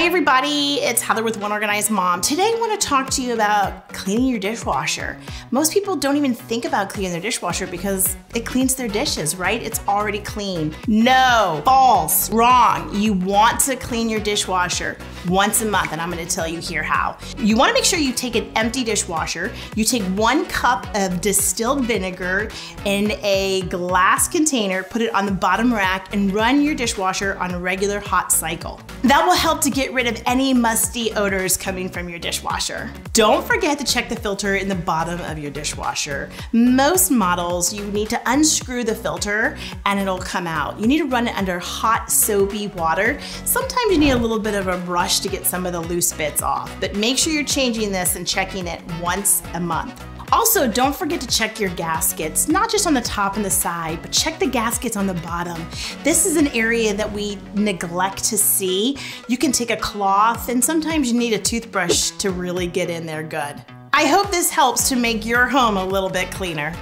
Hi everybody, it's Heather with One Organized Mom. Today I want to talk to you about cleaning your dishwasher. Most people don't even think about cleaning their dishwasher because it cleans their dishes, right? It's already clean. No, false, wrong. You want to clean your dishwasher once a month, and I'm going to tell you here how. You want to make sure you take an empty dishwasher, you take 1 cup of distilled vinegar in a glass container, put it on the bottom rack, and run your dishwasher on a regular hot cycle. That will help to get rid of any musty odors coming from your dishwasher. Don't forget to check the filter in the bottom of your dishwasher. Most models, you need to unscrew the filter and it'll come out. You need to run it under hot, soapy water. Sometimes you need a little bit of a brush to get some of the loose bits off, but make sure you're changing this and checking it once a month. Also, don't forget to check your gaskets, not just on the top and the side, but check the gaskets on the bottom. This is an area that we neglect to see. You can take a cloth, and sometimes you need a toothbrush to really get in there good. I hope this helps to make your home a little bit cleaner.